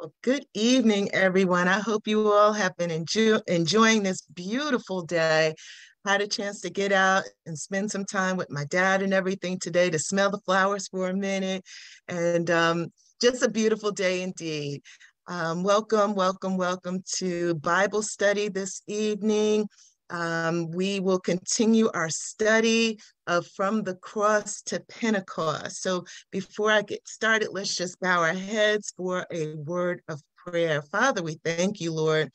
Well, good evening, everyone. I hope you all have been enjoying this beautiful day. I had a chance to get out and spend some time with my dad and everything today, to smell the flowers for a minute, and just a beautiful day indeed. Welcome to Bible study this evening. We will continue our study of From the Cross to Pentecost. So before I get started, let's just bow our heads for a word of prayer. Father, we thank you, Lord.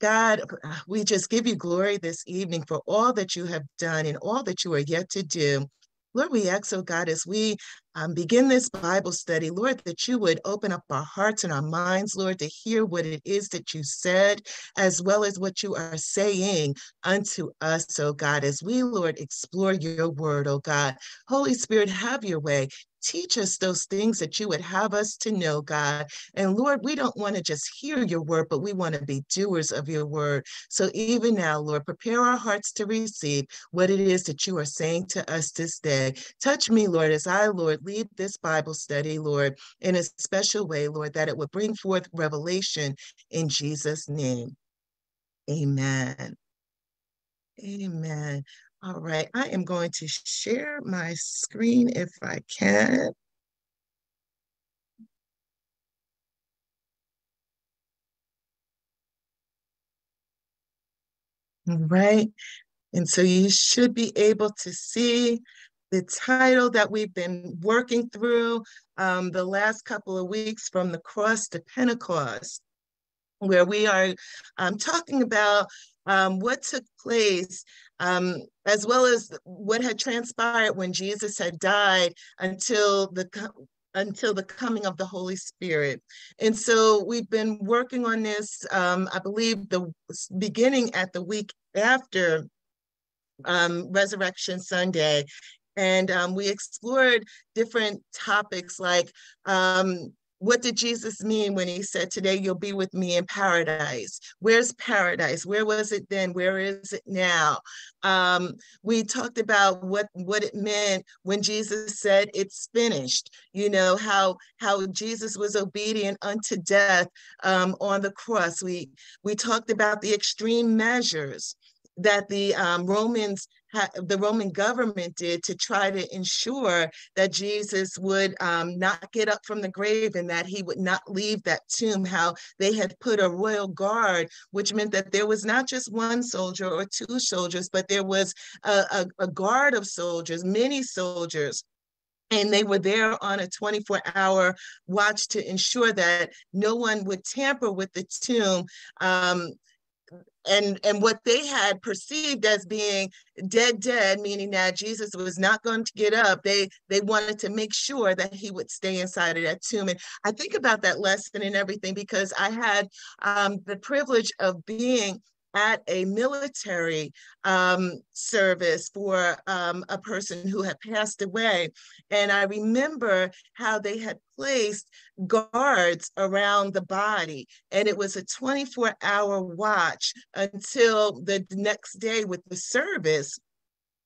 God, we just give you glory this evening for all that you have done and all that you are yet to do. Lord, we ask, oh God, as we begin this Bible study, Lord, that you would open up our hearts and our minds, Lord, to hear what it is that you said, as well as what you are saying unto us, oh God, as we, Lord, explore your word, oh God. Holy Spirit, have your way. Teach us those things that you would have us to know, God. And Lord, we don't want to just hear your word, but we want to be doers of your word. So even now, Lord, prepare our hearts to receive what it is that you are saying to us this day. Touch me, Lord, as I, Lord, lead this Bible study, Lord, in a special way, Lord, that it would bring forth revelation in Jesus' name. Amen. Amen. All right, I am going to share my screen if I can. All right, and so you should be able to see the title that we've been working through the last couple of weeks, From the Cross to Pentecost, where we are talking about what took place, as well as what had transpired when Jesus had died until the coming of the Holy Spirit. And so we've been working on this, I believe, the beginning at the week after Resurrection Sunday. And we explored different topics like, what did Jesus mean when he said, today you'll be with me in paradise? Where's paradise? Where was it then? Where is it now? We talked about what it meant when Jesus said, it's finished. You know, how Jesus was obedient unto death on the cross. We talked about the extreme measures that the Roman government did to try to ensure that Jesus would not get up from the grave and that he would not leave that tomb, how they had put a royal guard, which meant that there was not just one soldier or two soldiers, but there was a guard of soldiers, many soldiers. And they were there on a 24-hour watch to ensure that no one would tamper with the tomb. And what they had perceived as being dead, meaning that Jesus was not going to get up. They wanted to make sure that he would stay inside of that tomb. And I think about that lesson and everything because I had the privilege of being at a military service for a person who had passed away. And I remember how they had placed guards around the body. And it was a 24-hour watch until the next day with the service,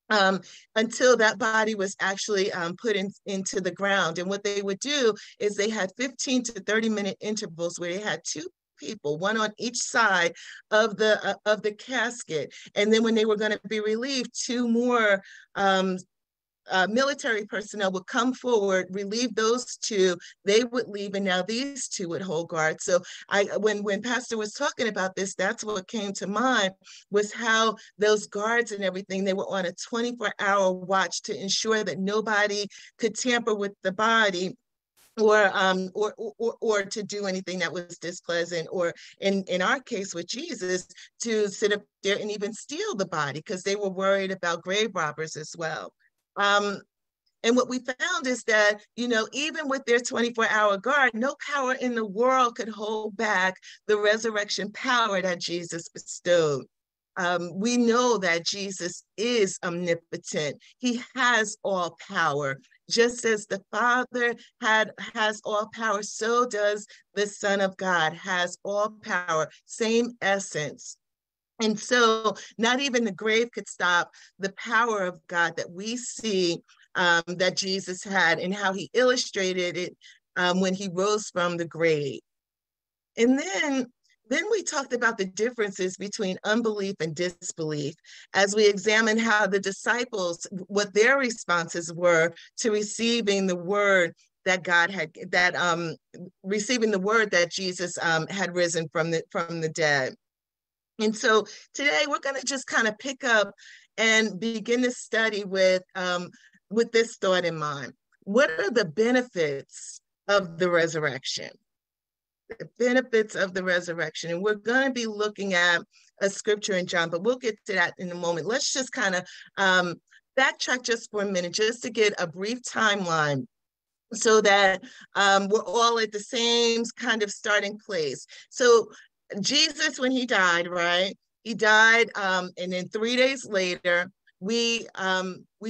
until that body was actually put into the ground. And what they would do is they had 15 to 30-minute intervals where they had two people, one on each side of the casket. And then when they were going to be relieved, two more military personnel would come forward, relieve those two, they would leave, and now these two would hold guard. So when Pastor was talking about this, that's what came to mind, was how those guards and everything, they were on a 24-hour watch to ensure that nobody could tamper with the body, or to do anything that was displeasant, or in our case with Jesus, to sit up there and even steal the body, because they were worried about grave robbers as well. And what we found is that, you know, even with their 24-hour guard, no power in the world could hold back the resurrection power that Jesus bestowed. We know that Jesus is omnipotent. He has all power. Just as the Father has all power, so does the Son of God, has all power, same essence. And so not even the grave could stop the power of God that we see that Jesus had, and how he illustrated it when he rose from the grave. And then we talked about the differences between unbelief and disbelief as we examined how the disciples, what their responses were to receiving the word that God had, that receiving the word that Jesus had risen from the dead. And so today we're going to just kind of pick up and begin to study with this thought in mind. What are the benefits of the resurrection? The benefits of the resurrection. And we're going to be looking at a scripture in John, but we'll get to that in a moment. Let's just kind of backtrack just for a minute, just to get a brief timeline, so that we're all at the same kind of starting place. So Jesus, when he died, right? He died, and then 3 days later, we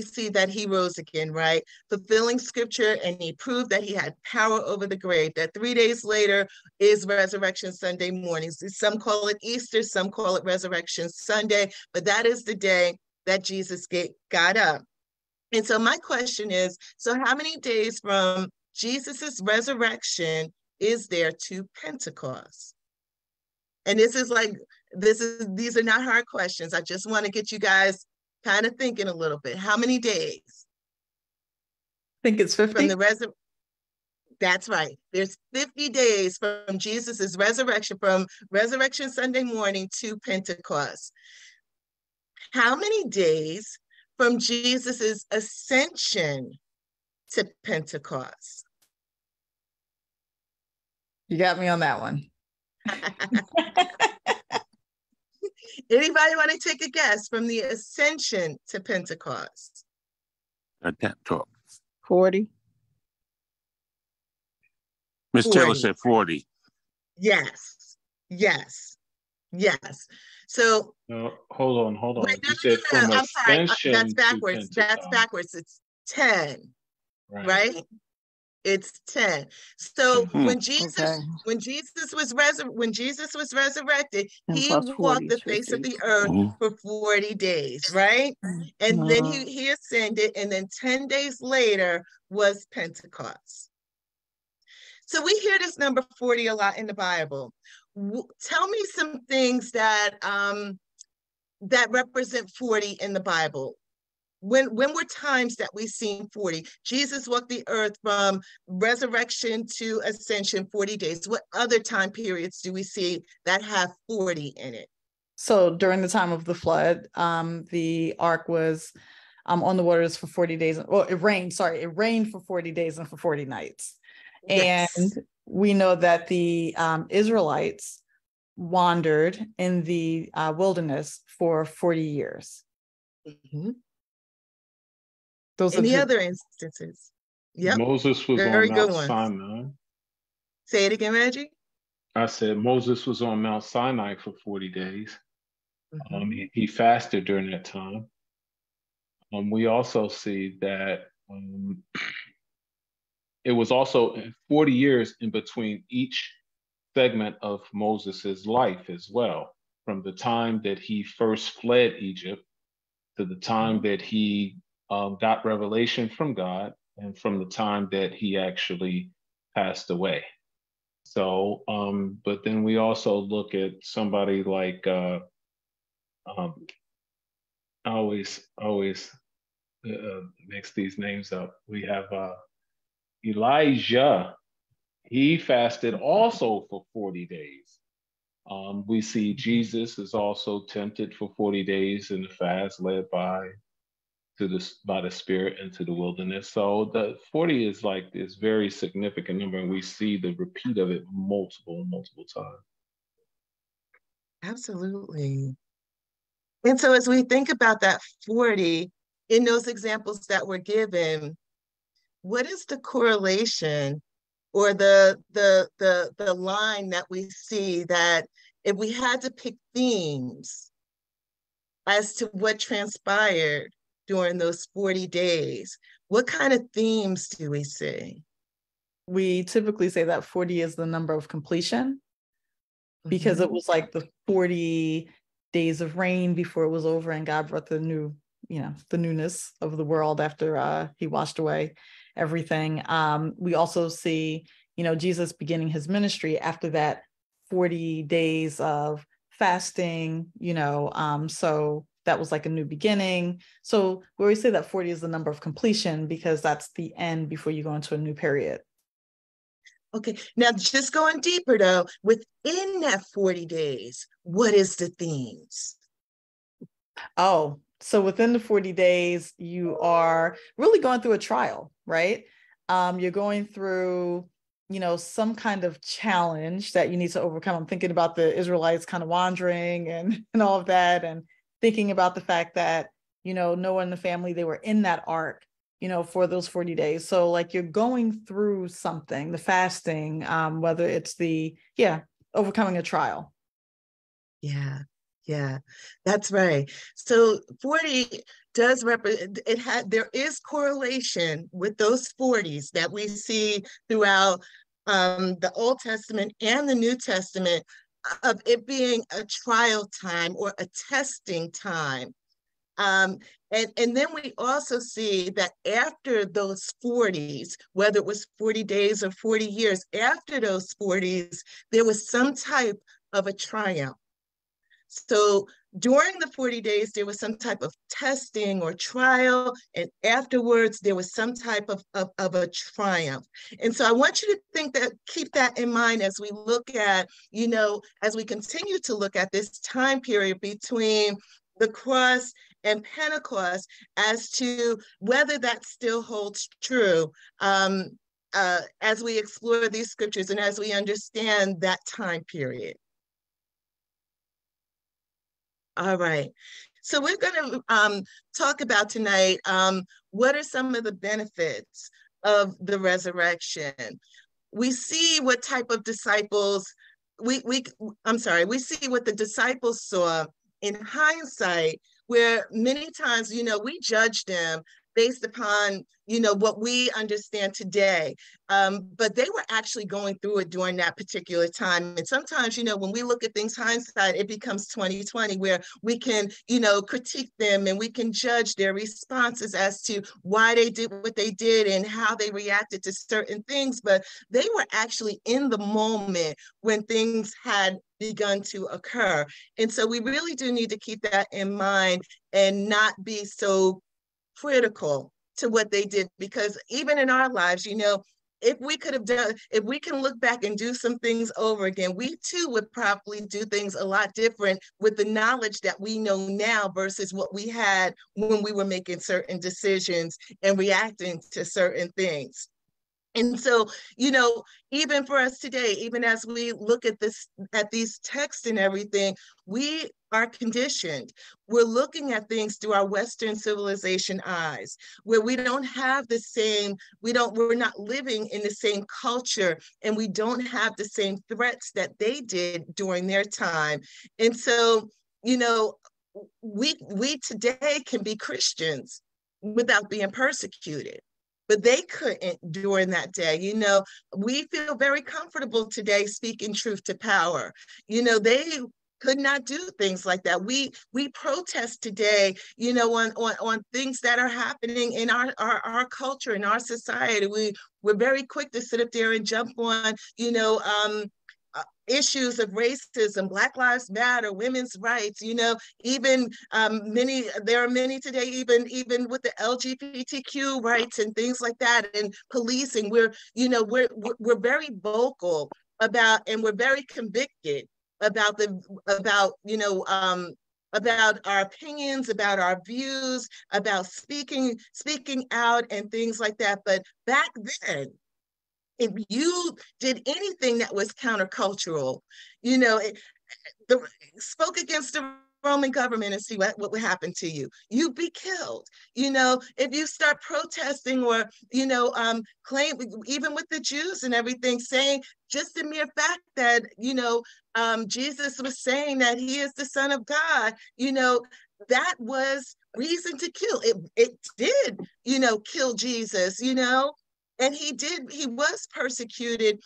see that he rose again, right? Fulfilling scripture, and he proved that he had power over the grave, that 3 days later is Resurrection Sunday morning. Some call it Easter, some call it Resurrection Sunday, but that is the day that Jesus got up. And so my question is, so how many days from Jesus's resurrection is there to Pentecost? And these are not hard questions. I just want to get you guys kind of thinking a little bit. How many days? I think it's 50. That's right. There's 50 days from Jesus's resurrection, from Resurrection Sunday morning to Pentecost. How many days from Jesus's ascension to Pentecost? You got me on that one. Anybody want to take a guess from the ascension to Pentecost? 40. Miss Taylor said 40. Yes. So no, hold on. Wait, no. I'm sorry. That's backwards. It's 10. Right? It's 10. So when Jesus was resurrected, he walked the face of the earth for 40 days, right? And then he ascended, and then 10 days later was Pentecost. So we hear this number 40 a lot in the Bible. Tell me some things that that represent 40 in the Bible. When were times that we've seen 40? Jesus walked the earth from resurrection to ascension, 40 days. What other time periods do we see that have 40 in it? So during the time of the flood, the ark was on the waters for 40 days. Well, it rained, It rained for 40 days and for 40 nights. Yes. And we know that the Israelites wandered in the wilderness for 40 years. Mm-hmm. Those Any other instances? Yep. Moses was on Mount Sinai. Say it again, Reggie. I said Moses was on Mount Sinai for 40 days. Mm-hmm. He fasted during that time. We also see that it was also 40 years in between each segment of Moses's life as well, from the time that he first fled Egypt to the time that he got revelation from God, and from the time that he actually passed away. So, but then we also look at somebody like, I always mix these names up. We have Elijah. He fasted also for 40 days. We see Jesus is also tempted for 40 days in the fast, led by the Spirit into the wilderness. So the 40 is like this very significant number, and we see the repeat of it multiple times. Absolutely. And so as we think about that 40, in those examples that were given, what is the correlation or the line that we see that if we had to pick themes as to what transpired during those 40 days, what kind of themes do we see? We typically say that 40 is the number of completion, because it was like the 40 days of rain before it was over, and God brought the newness of the world after he washed away everything. We also see, Jesus beginning his ministry after that 40 days of fasting, so that was like a new beginning. So we always say that 40 is the number of completion because that's the end before you go into a new period. Okay. Now just going deeper though, within that 40 days, what is the themes? Oh, so within the 40 days, you are really going through a trial, right? You're going through, some kind of challenge that you need to overcome. I'm thinking about the Israelites kind of wandering and all of that, and thinking about the fact that, no one in the family, they were in that ark, for those 40 days. So like you're going through something, the fasting, whether it's overcoming a trial. Yeah, that's right. So 40 does represent, there is correlation with those 40s that we see throughout the Old Testament and the New Testament, of it being a trial time or a testing time. And then we also see that after those 40s, whether it was 40 days or 40 years, after those 40s, there was some type of a triumph. So during the 40 days, there was some type of testing or trial, and afterwards there was some type of a triumph. And so I want you to keep that in mind as we look at, as we continue to look at this time period between the cross and Pentecost, as to whether that still holds true as we explore these scriptures and as we understand that time period. All right, so we're going to talk about tonight, what are some of the benefits of the resurrection? We see what type of disciples, we see what the disciples saw in hindsight, where many times, we judge them based upon, what we understand today. But they were actually going through it during that particular time. And sometimes, when we look at things hindsight, it becomes 2020, where we can, critique them and we can judge their responses as to why they did what they did and how they reacted to certain things. But they were actually in the moment when things had begun to occur. And so we really do need to keep that in mind and not be so critical to what they did, because even in our lives, if we can look back and do some things over again, we too would probably do things a lot different with the knowledge that we know now versus what we had when we were making certain decisions and reacting to certain things. And so, even for us today, even as we look at this, at these texts and everything, we are conditioned. We're looking at things through our Western civilization eyes, where we don't have the same, we're not living in the same culture, and we don't have the same threats that they did during their time. And so, we today can be Christians without being persecuted. But they couldn't during that day. We feel very comfortable today speaking truth to power. They could not do things like that. We protest today, on things that are happening in our culture, in our society. We're very quick to sit up there and jump on, issues of racism, Black Lives Matter, women's rights, there are many today, even with the LGBTQ rights and things like that, and policing, we're very vocal about, and we're very convicted about about our opinions, about our views, about speaking out and things like that. But back then, if you did anything that was countercultural, spoke against the Roman government and see what would happen to you. You'd be killed. If you start protesting or, claim, even with the Jews and everything, saying just the mere fact that, Jesus was saying that he is the Son of God, that was reason to kill. It did, kill Jesus, And he was persecuted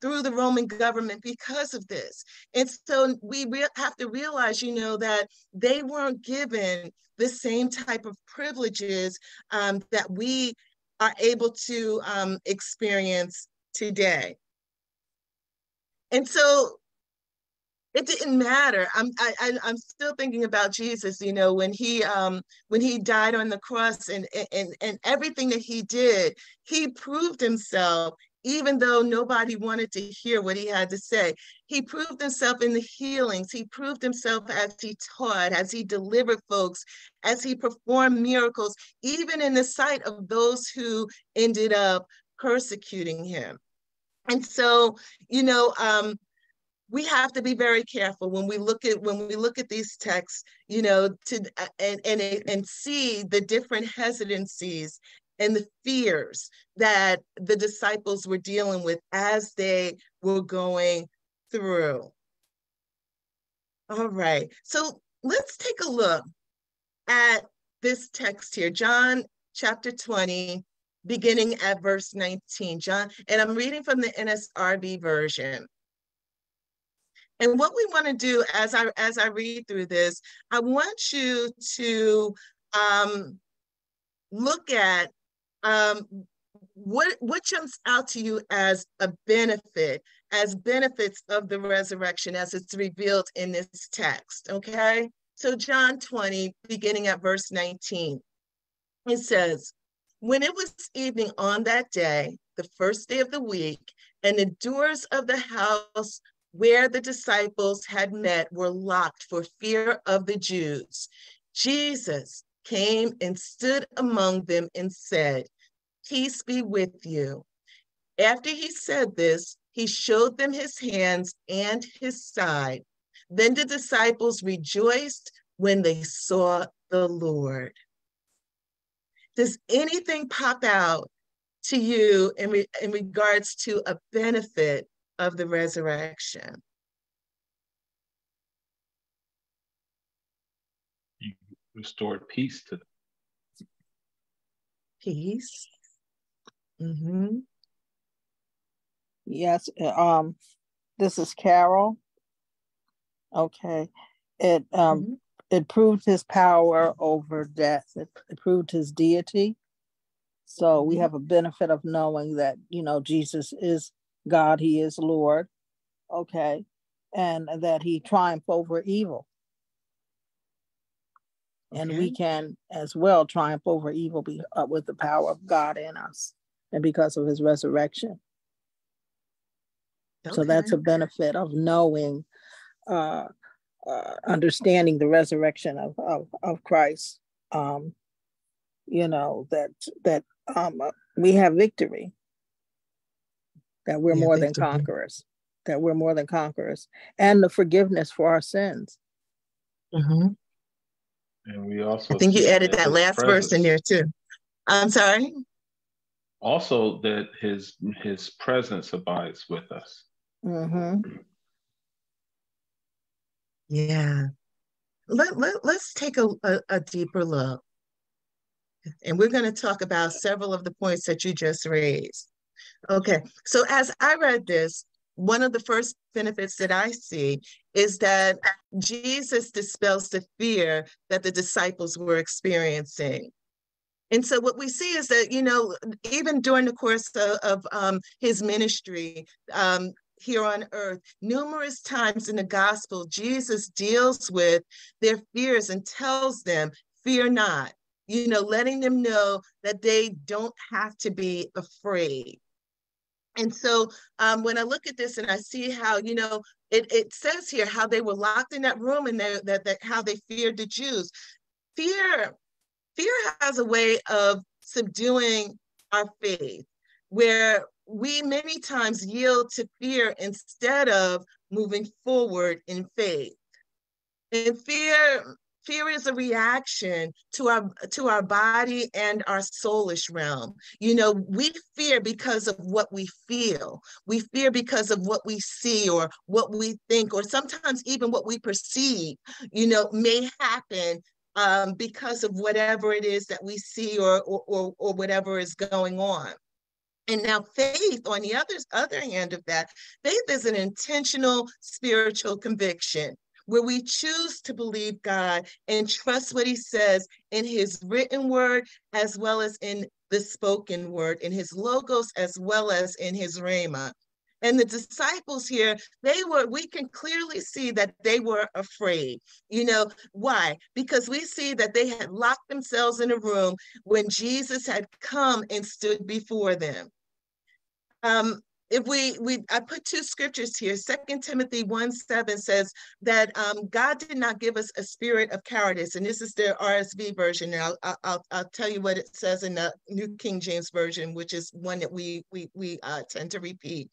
through the Roman government because of this. And so we have to realize, that they weren't given the same type of privileges that we are able to experience today. And so it didn't matter. I'm still thinking about Jesus, you know, when he died on the cross and everything that he did, he proved himself, even though nobody wanted to hear what he had to say. He proved himself in the healings. He proved himself as he taught, as he delivered folks, as he performed miracles, even in the sight of those who ended up persecuting him. And so, you know, we have to be very careful when we look at these texts, you know, to and see the different hesitancies and the fears that the disciples were dealing with as they were going through. All right, so let's take a look at this text here, John chapter 20, beginning at verse 19. John, and I'm reading from the NSRV version. And what we want to do as I read through this, I want you to look at what jumps out to you as a benefit, as benefits of the resurrection as it's revealed in this text, okay? So John 20, beginning at verse 19, it says, "When it was evening on that day, the first day of the week, and the doors of the house where the disciples had met were locked for fear of the Jews, Jesus came and stood among them and said, 'Peace be with you.' After he said this, he showed them his hands and his side. Then the disciples rejoiced when they saw the Lord." Does anything pop out to you in regards to a benefit of the resurrection? You restored peace to them. Peace. Mm-hmm. Yes. This is Carol. Okay. It proved his power over death. It proved his deity. So we have a benefit of knowing that, you know, Jesus is God, he is Lord, okay, and that he triumphed over evil. Okay. And we can as well triumph over evil with the power of God in us and because of his resurrection. Okay. So that's a benefit of knowing, understanding the resurrection of Christ, you know, that we have victory. That we're more than conquerors, that we're more than conquerors, and the forgiveness for our sins. Mm-hmm. And we also, I think you added that last verse in there too. I'm sorry. Also, that his presence abides with us. Mm-hmm. Yeah. Let's take a deeper look, and we're going to talk about several of the points that you just raised. Okay, so as I read this, one of the first benefits that I see is that Jesus dispels the fear that the disciples were experiencing. And so what we see is that, you know, even during the course of his ministry here on earth, numerous times in the gospel, Jesus deals with their fears and tells them, "Fear not," you know, letting them know that they don't have to be afraid. And so when I look at this and I see how, you know, it says here how they were locked in that room and how they feared the Jews. Fear has a way of subduing our faith, where we many times yield to fear instead of moving forward in faith. And fear is a reaction to our body and our soulish realm. You know, we fear because of what we feel. We fear because of what we see or what we think, or sometimes even what we perceive, you know, may happen because of whatever it is that we see or whatever is going on. And now faith, on the other hand of that, faith is an intentional spiritual conviction, where we choose to believe God and trust what he says in his written word, as well as in the spoken word, in his logos, as well as in his rhema. And the disciples here, we can clearly see that they were afraid. You know, why? Because we see that they had locked themselves in a room when Jesus had come and stood before them. I put two scriptures here. 2 Timothy 1:7 says that God did not give us a spirit of cowardice, and this is the RSV version. And I'll tell you what it says in the New King James Version, which is one that we tend to repeat.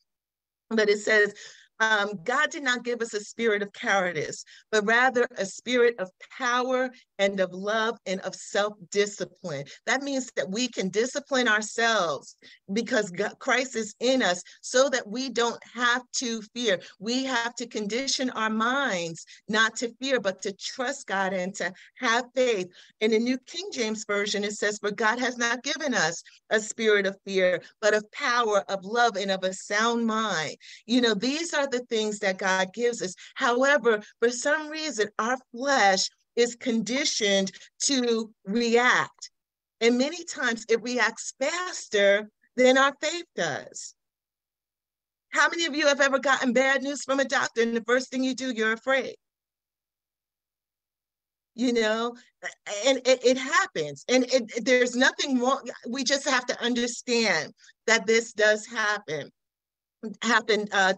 But it says, God did not give us a spirit of cowardice, but rather a spirit of power and of love and of self-discipline. That means that we can discipline ourselves because Christ is in us so that we don't have to fear. We have to condition our minds not to fear, but to trust God and to have faith. In the New King James Version, it says, for God has not given us a spirit of fear, but of power, of love, and of a sound mind. You know, these are the things that God gives us. However, for some reason, our flesh is conditioned to react. And many times it reacts faster than our faith does. How many of you have ever gotten bad news from a doctor and the first thing you do, you're afraid? You know, and it happens, and there's nothing wrong. We just have to understand that this does happen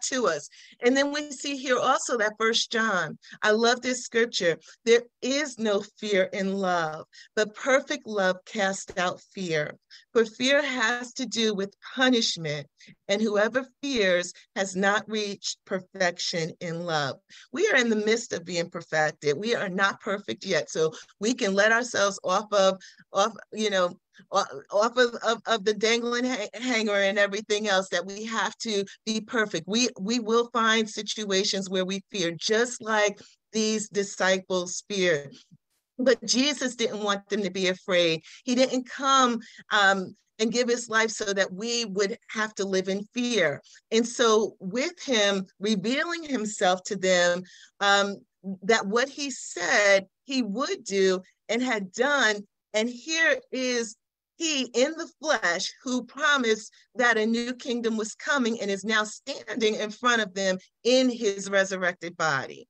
to us. And then we see here also that 1 John, I love this scripture. There is no fear in love, but perfect love casts out fear. For fear has to do with punishment, and whoever fears has not reached perfection in love. We are in the midst of being perfected. We are not perfect yet, so we can let ourselves off of the dangling hanger and everything else that we have to be perfect. We will find situations where we fear, just like these disciples feared. But Jesus didn't want them to be afraid. He didn't come and give his life so that we would have to live in fear. And so with him revealing himself to them, that what he said he would do and had done, and here is he in the flesh who promised that a new kingdom was coming and is now standing in front of them in his resurrected body.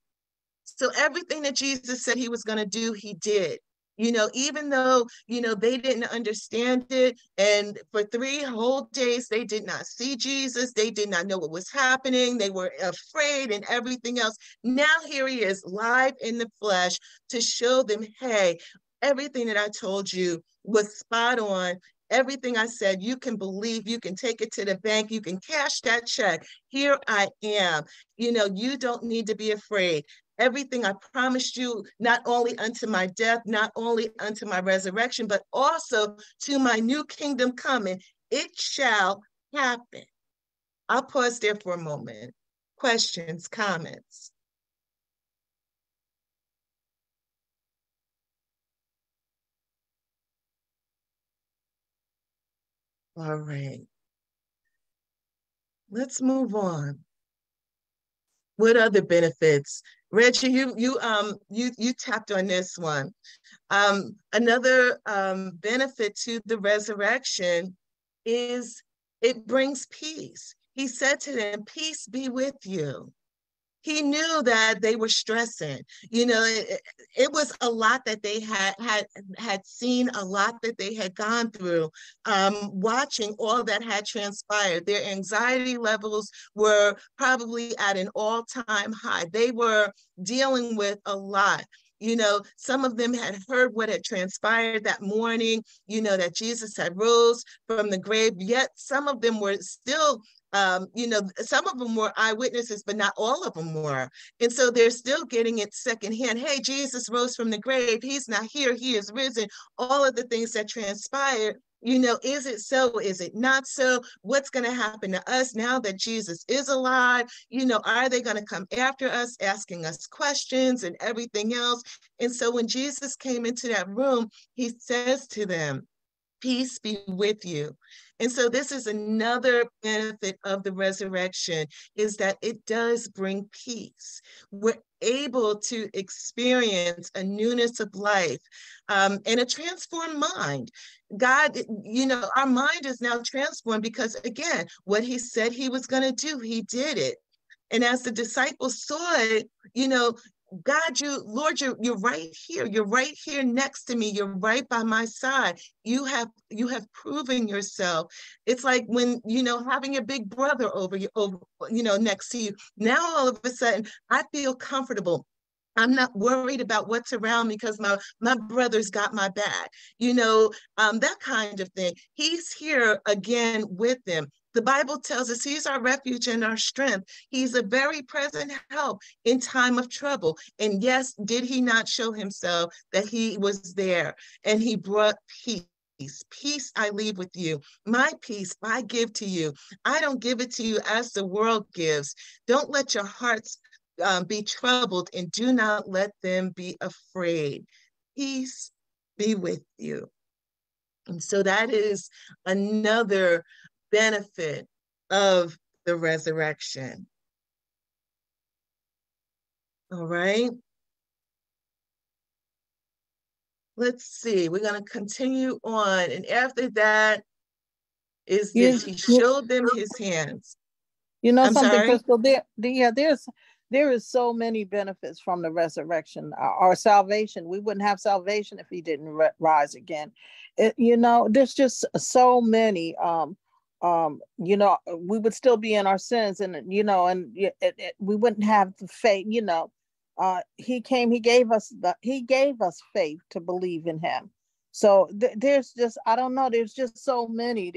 So everything that Jesus said he was going to do, he did. You know, even though, you know, they didn't understand it. And for 3 whole days, they did not see Jesus. They did not know what was happening. They were afraid and everything else. Now here he is live in the flesh to show them, hey, everything that I told you was spot on. Everything I said, you can believe, you can take it to the bank, you can cash that check. Here I am. You know, you don't need to be afraid. Everything I promised you, not only unto my death, not only unto my resurrection, but also to my new kingdom coming, it shall happen. I'll pause there for a moment. Questions, comments? All right, let's move on. What other benefits? Reggie, you tapped on this one. Another benefit to the resurrection is it brings peace. He said to them, peace be with you. He knew that they were stressing. You know, it was a lot that they had seen, a lot that they had gone through, watching all that had transpired. Their anxiety levels were probably at an all-time high. They were dealing with a lot. You know, some of them had heard what had transpired that morning, you know, that Jesus had rose from the grave, yet some of them were still you know, some of them were eyewitnesses, but not all of them were. And so they're still getting it secondhand. Hey, Jesus rose from the grave. He's not here. He is risen. All of the things that transpired, you know, is it so? Is it not so? What's going to happen to us now that Jesus is alive? You know, are they going to come after us, asking us questions and everything else? And so when Jesus came into that room, he says to them, peace be with you. And so this is another benefit of the resurrection, is that it does bring peace. We're able to experience a newness of life and a transformed mind. God, you know, our mind is now transformed because, again, what he said he was going to do, he did it. And as the disciples saw it, you know, God, you, Lord, you're right here. You're right here next to me. You're right by my side. You have proven yourself. It's like when, you know, having your big brother over, next to you. Now, all of a sudden, I feel comfortable. I'm not worried about what's around me because my brother's got my back, you know, that kind of thing. He's here again with them. The Bible tells us he's our refuge and our strength. He's a very present help in time of trouble. And yes, did he not show himself that he was there, and he brought peace. Peace I leave with you. My peace I give to you. I don't give it to you as the world gives. Don't let your hearts be troubled, and do not let them be afraid. Peace be with you. And so that is another benefit of the resurrection. All right. Let's see. We're going to continue on. And after that is that he showed them his hands. You know, I'm something, sorry? Crystal, there is so many benefits from the resurrection. Our salvation, we wouldn't have salvation if he didn't rise again. There's just so many. We would still be in our sins, and we wouldn't have the faith. He came. He gave us faith to believe in him. So there's just, I don't know. There's just so many.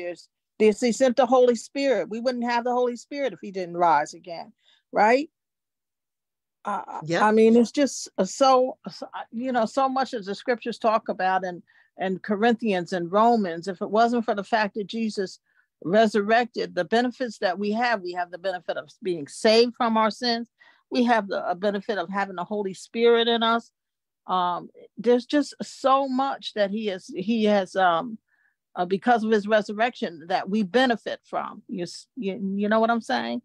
He sent the Holy Spirit. We wouldn't have the Holy Spirit if he didn't rise again, right? Yeah. I mean, it's just so much as the scriptures talk about, and Corinthians and Romans. If it wasn't for the fact that Jesus resurrected, the benefits that we have the benefit of being saved from our sins. We have the benefit of having the Holy Spirit in us. There's just so much that he has because of his resurrection that we benefit from. You know what I'm saying?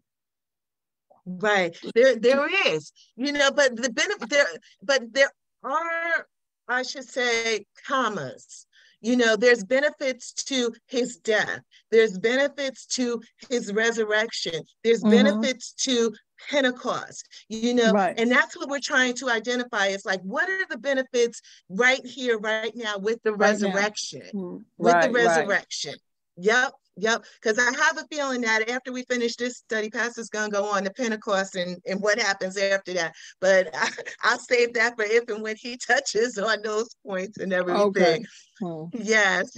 Right. There is, but the benefit there are, I should say, commas. There's benefits to his death. There's benefits to his resurrection. There's benefits to Pentecost, right. And that's what we're trying to identify. It's like, what are the benefits right here, right now with the resurrection? Right. Yep. Because I have a feeling that after we finish this study, Pastor's going to go on to Pentecost and what happens after that. But I'll save that for if and when he touches on those points and everything. Okay. Oh. Yes.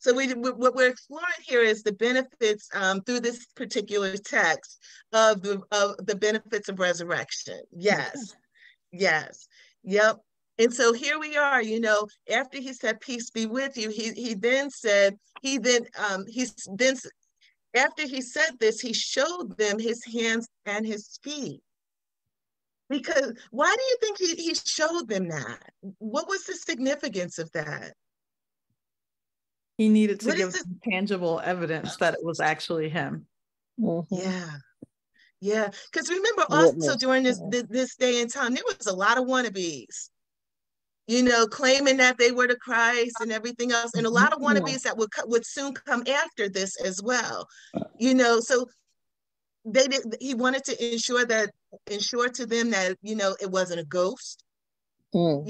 So what we're exploring here is the benefits through this particular text of the benefits of resurrection. Yes. Yep. And so here we are, after he said, peace be with you, he then said, after he said this, he showed them his hands and his feet. Because why do you think he showed them that? What was the significance of that? He needed to give them tangible evidence that it was actually him. Mm-hmm. Yeah. Because remember, also during this day and time, there was a lot of wannabes. Claiming that they were the Christ and everything else. And a lot of wannabes that would soon come after this as well. So he wanted to ensure to them that, it wasn't a ghost, or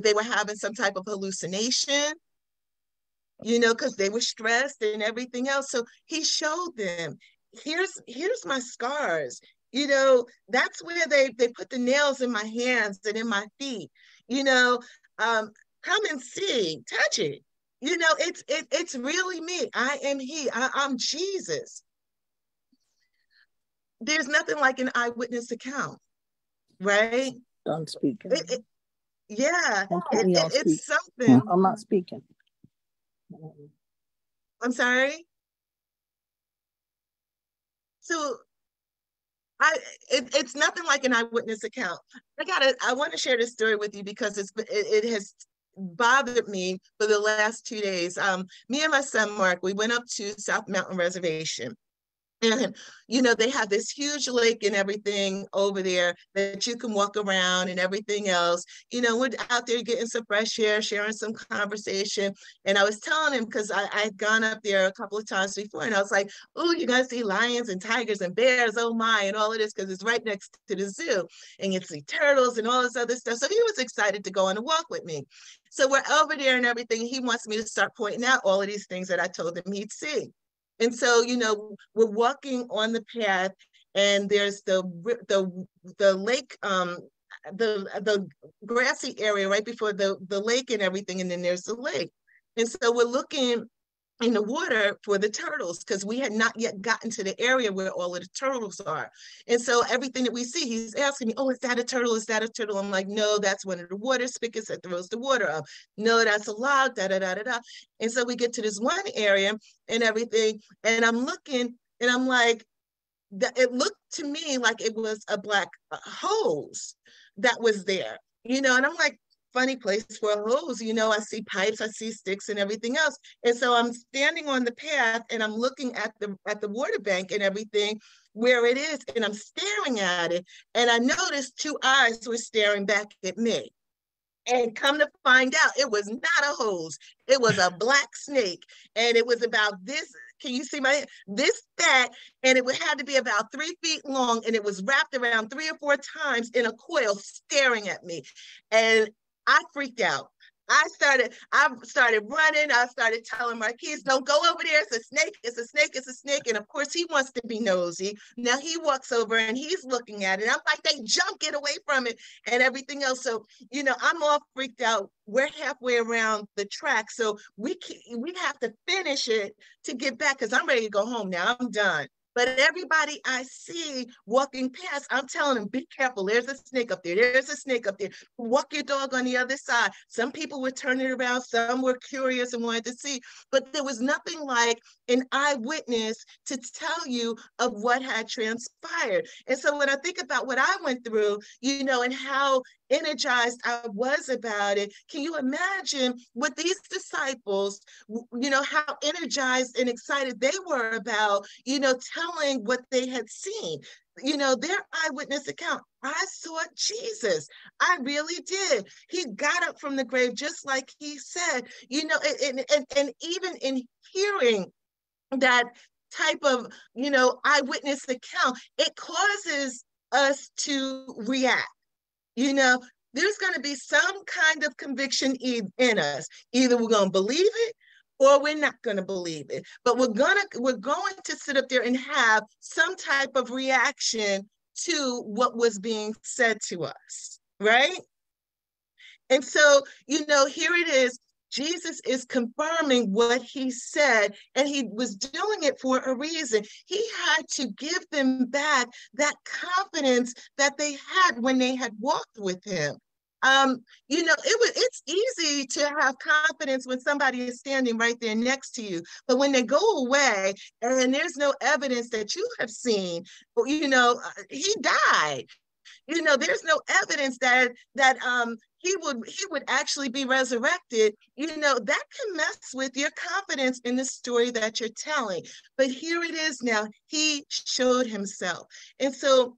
they were having some type of hallucination, because they were stressed and everything else. So he showed them, here's my scars. That's where they put the nails in my hands and in my feet. Come and see, touch it. It's really me. I am he. I'm Jesus. There's nothing like an eyewitness account, right? I'm speaking. It's something. No, I'm not speaking. I'm sorry. So. It's nothing like an eyewitness account. I want to share this story with you because it has bothered me for the last 2 days. Me and my son, Mark, we went up to South Mountain Reservation. And, you know, they have this huge lake and everything over there that you can walk around and everything else. You know, we're out there getting some fresh air, sharing some conversation. And I was telling him, because I'd gone up there a couple of times before, and I was like, oh, you're going to see lions and tigers and bears, oh my, and all of this, because it's right next to the zoo. And you see turtles and all this other stuff. So he was excited to go on a walk with me. So we're over there and everything. He wants me to start pointing out all of these things that I told him he'd see. And so, you know, we're walking on the path, and there's the lake, the grassy area right before the lake and everything, and then there's the lake. And so we're looking in the water for the turtles, because we had not yet gotten to the area where all of the turtles are. And so everything that we see, he's asking me, oh, is that a turtle? Is that a turtle? I'm like, no, that's one of the water spigots that throws the water up. No, that's a log, da-da-da-da-da. And so we get to this one area and everything, and I'm looking, and I'm like, it looked to me like it was a black hose that was there, you know, and I'm like, funny place for a hose, you know, I see pipes, I see sticks and everything else. And so I'm standing on the path and I'm looking at the water bank and everything where it is, and I'm staring at it. And I noticed two eyes were staring back at me. And come to find out, it was not a hose. It was a black snake. And it was about this, can you see my hand? This, that, and it had to be about 3 feet long, and it was wrapped around 3 or 4 times in a coil staring at me. And I freaked out. I started running. I started telling my kids, don't go over there. It's a snake. It's a snake. It's a snake. And of course, he wants to be nosy. Now he walks over and he's looking at it. I'm like, they jump, get away from it and everything else. So, you know, I'm all freaked out. We're halfway around the track. So we have to finish it to get back, because I'm ready to go home now. I'm done. But everybody I see walking past, I'm telling them, be careful. There's a snake up there. There's a snake up there. Walk your dog on the other side. Some people were turning around. Some were curious and wanted to see. But there was nothing like an eyewitness to tell you of what had transpired. And so when I think about what I went through, you know, and how energized I was about it, can you imagine what these disciples, you know, how energized and excited they were about, you know, telling what they had seen, you know, their eyewitness account. I saw Jesus. I really did. He got up from the grave, just like he said, you know, and even in hearing that type of, you know, eyewitness account, it causes us to react. You know, there's going to be some kind of conviction in us. Either we're going to believe it, or we're not going to believe it. But we're going to sit up there and have some type of reaction to what was being said to us, right? And so, you know, here it is. Jesus is confirming what he said, and he was doing it for a reason. He had to give them back that confidence that they had when they had walked with him. You know, it's easy to have confidence when somebody is standing right there next to you, but when they go away and there's no evidence that you have seen, you know, he died. You know, there's no evidence that he would actually be resurrected. You know, that can mess with your confidence in the story that you're telling. But here it is now. He showed himself. And so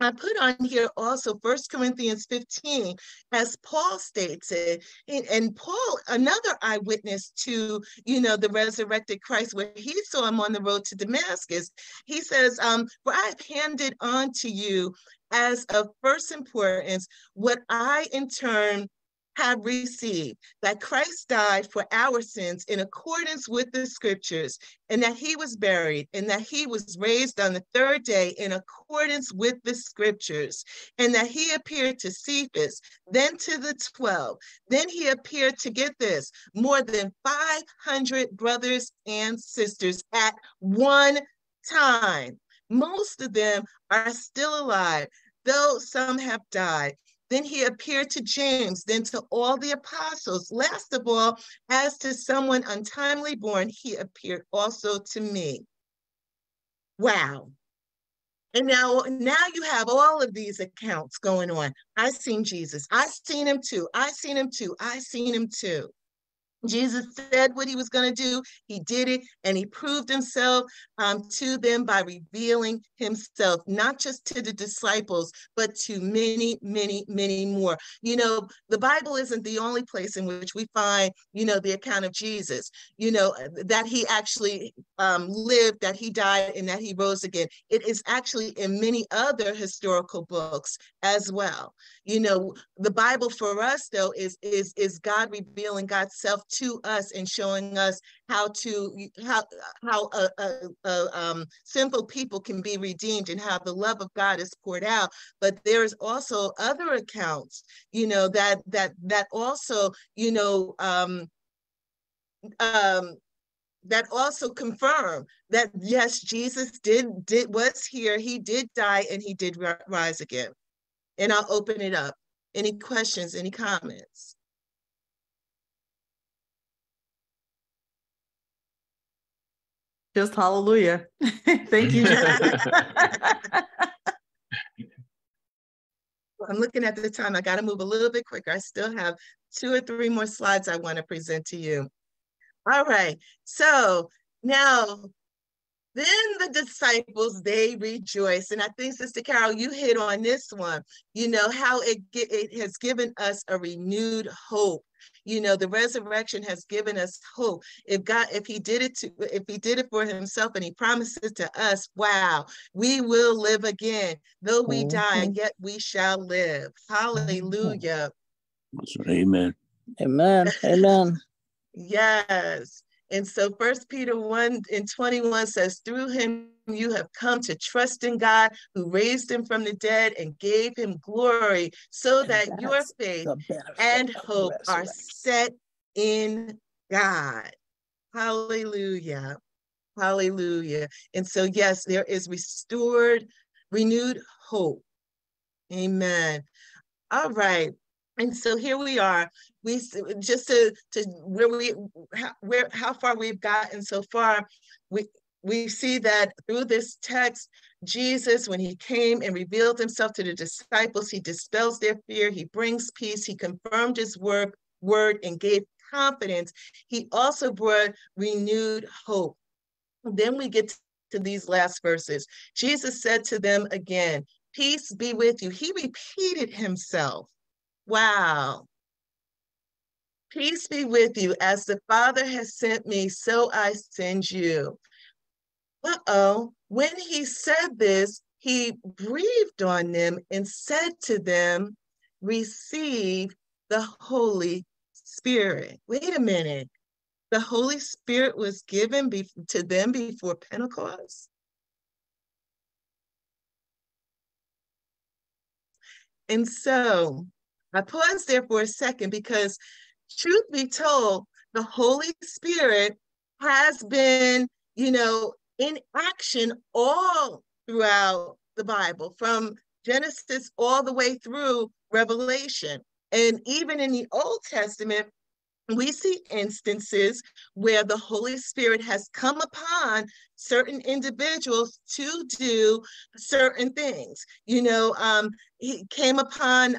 I put on here also 1 Corinthians 15, as Paul states it, and Paul, another eyewitness to, you know, the resurrected Christ, where he saw him on the road to Damascus. He says, for I have handed on to you as of first importance what I in turn have received, that Christ died for our sins in accordance with the scriptures, and that he was buried, and that he was raised on the third day in accordance with the scriptures, and that he appeared to Cephas, then to the 12. Then he appeared to, get this, more than 500 brothers and sisters at one time. Most of them are still alive, though some have died. Then he appeared to James, then to all the apostles. Last of all, as to someone untimely born, he appeared also to me. Wow. And now you have all of these accounts going on. I seen Jesus. I seen him too. I seen him too. I seen him too. Jesus said what he was going to do. He did it, and he proved himself to them by revealing himself, not just to the disciples, but to many, many, many more. You know, the Bible isn't the only place in which we find, you know, the account of Jesus, you know, that he actually lived, that he died, and that he rose again. It is actually in many other historical books as well. You know, the Bible for us, though, is God revealing God's self to us and showing us how sinful people can be redeemed and how the love of God is poured out. But there is also other accounts, you know, that also, you know, that also confirm that yes, Jesus did was here. He did die and he did rise again. And I'll open it up. Any questions? Any comments? Just hallelujah. Thank you. I'm looking at the time. I got to move a little bit quicker. I still have 2 or 3 more slides I want to present to you. All right. So now, then the disciples, they rejoice. And I think, Sister Carol, you hit on this one, you know, how it has given us a renewed hope. You know, the resurrection has given us hope. If God, if he did it for himself and he promises to us, wow, we will live again. Though we die, yet we shall live. Hallelujah. Amen. Amen. Amen. Yes. And so 1 Peter 1:21 says, through him you have come to trust in God, who raised him from the dead and gave him glory, so that your faith and hope are set in God. Hallelujah. Hallelujah. And so, yes, there is renewed hope. Amen. All right. And so here we are. We just to how far we've gotten so far. We see that through this text, Jesus, when he came and revealed himself to the disciples, he dispels their fear. He brings peace. He confirmed his word and gave confidence. He also brought renewed hope. Then we get to these last verses. Jesus said to them again, "Peace be with you." He repeated himself. Wow. Peace be with you. As the Father has sent me, so I send you. When he said this, he breathed on them and said to them, receive the Holy Spirit. Wait a minute. The Holy Spirit was given to them before Pentecost? And so I pause there for a second because, truth be told, the Holy Spirit has been, you know, in action all throughout the Bible, from Genesis all the way through Revelation. And even in the Old Testament, we see instances where the Holy Spirit has come upon certain individuals to do certain things. You know, he came upon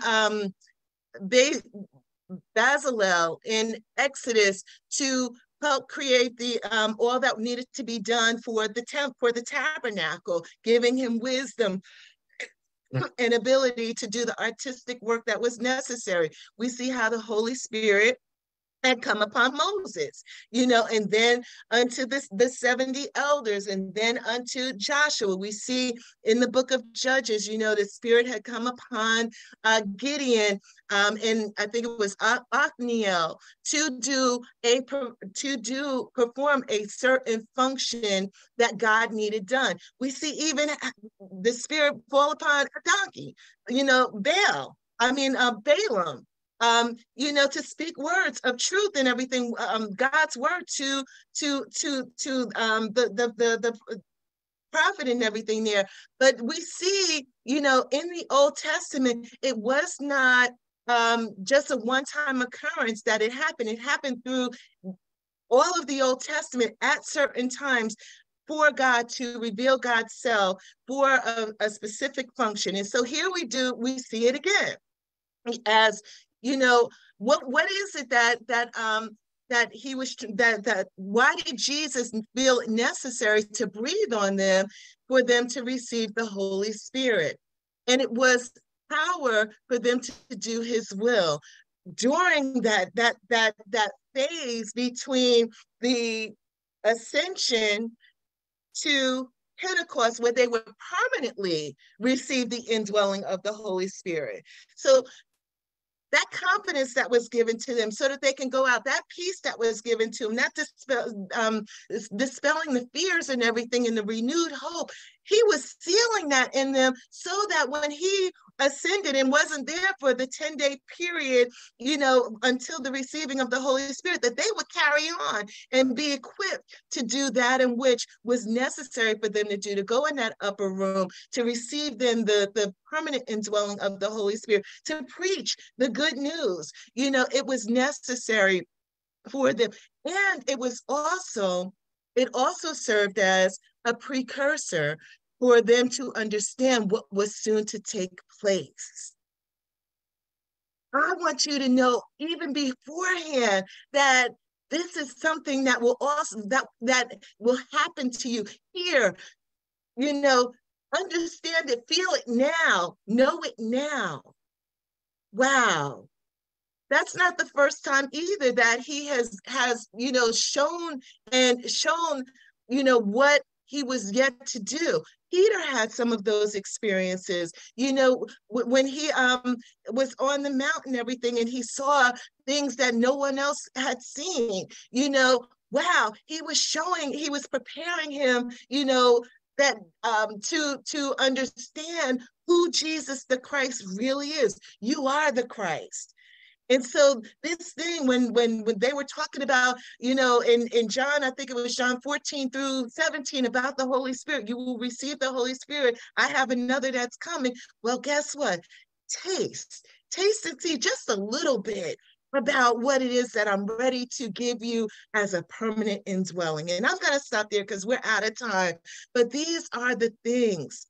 Bezalel in Exodus to help create the all that needed to be done for the tabernacle, giving him wisdom and ability to do the artistic work that was necessary. We see how the Holy Spirit had come upon Moses, you know, and then unto the 70 elders, and then unto Joshua. We see in the book of Judges, you know, the Spirit had come upon Gideon, and I think it was Othniel, to perform a certain function that God needed done. We see even the Spirit fall upon a donkey, you know, Balaam. You know, to speak words of truth and everything, God's word to the prophet and everything there. But we see, you know, in the Old Testament, it was not just a one-time occurrence that it happened. It happened through all of the Old Testament at certain times. for God to reveal God's self for a specific function. And so here we see it again as, you know, what is it that he was, that why did Jesus feel necessary to breathe on them for them to receive the Holy Spirit? And it was power for them to do his will. During that phase between the ascension to Pentecost, where they would permanently receive the indwelling of the Holy Spirit. So that confidence that was given to them so that they can go out, that peace that was given to them, not dispelling the fears and everything and the renewed hope, he was sealing that in them so that when he ascended and wasn't there for the 10-day period, you know, until the receiving of the Holy Spirit, that they would carry on and be equipped to do that in which was necessary for them to do, to go in that upper room, to receive then the permanent indwelling of the Holy Spirit, to preach the good news. You know, it was necessary for them. And it also served as a precursor for them to understand what was soon to take place. I want you to know even beforehand that this is something that will also that will happen to you here. You know, understand it, feel it now, know it now. Wow. That's not the first time either that he has, you know, shown, you know, what he was yet to do. Peter had some of those experiences, you know, when he was on the mountain, everything, and he saw things that no one else had seen, you know, wow, he was preparing him, you know, that to understand who Jesus the Christ really is. You are the Christ. And so this thing, when they were talking about, you know, in John, I think it was John 14 through 17, about the Holy Spirit, you will receive the Holy Spirit. I have another that's coming. Well, guess what? Taste and see just a little bit about what it is that I'm ready to give you as a permanent indwelling. And I'm going to stop there because we're out of time. But these are the things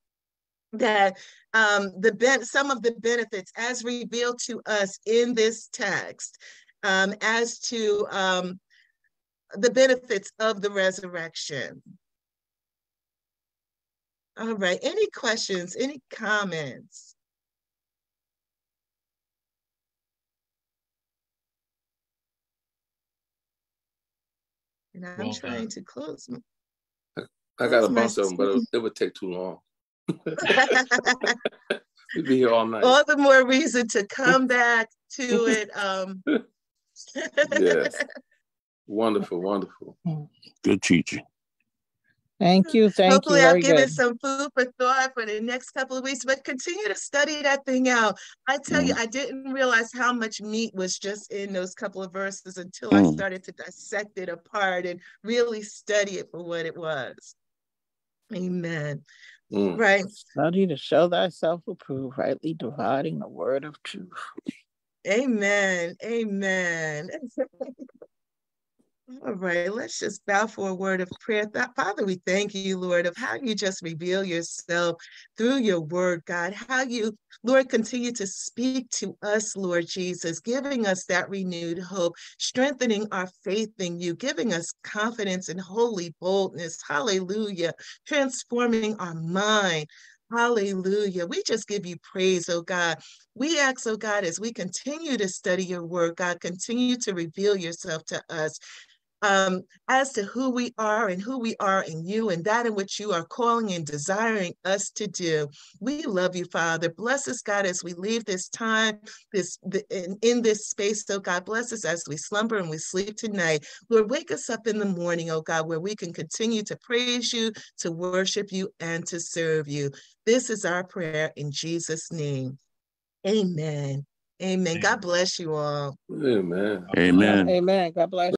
that some of the benefits as revealed to us in this text as to the benefits of the resurrection. All right, any questions, any comments? And I'm trying to close. I got a bunch of them, but it would take too long. We'd be here all night. All the more reason to come back to it. Yes. Wonderful, wonderful. Good teaching. Thank you. Hopefully I've given some food for thought for the next couple of weeks, but continue to study that thing out. I tell you, I didn't realize how much meat was just in those couple of verses until I started to dissect it apart and really study it for what it was. Amen. Right. Study to show thyself approved, rightly dividing the word of truth. Amen. Amen. All right, let's just bow for a word of prayer. Father, we thank you, Lord, of how you just reveal yourself through your word, God, how you, Lord, continue to speak to us, Lord Jesus, giving us that renewed hope, strengthening our faith in you, giving us confidence and holy boldness. Hallelujah. Transforming our mind. Hallelujah. We just give you praise, oh God. We ask, oh God, as we continue to study your word, God, continue to reveal yourself to us. As to who we are and who we are in you and that in which you are calling and desiring us to do. We love you, Father. Bless us, God, as we leave this time, in this space. So God, bless us as we slumber and we sleep tonight. Lord, wake us up in the morning, oh God, where we can continue to praise you, to worship you, and to serve you. This is our prayer in Jesus' name. Amen. Amen. God bless you all. Amen. Amen. Amen. God bless you.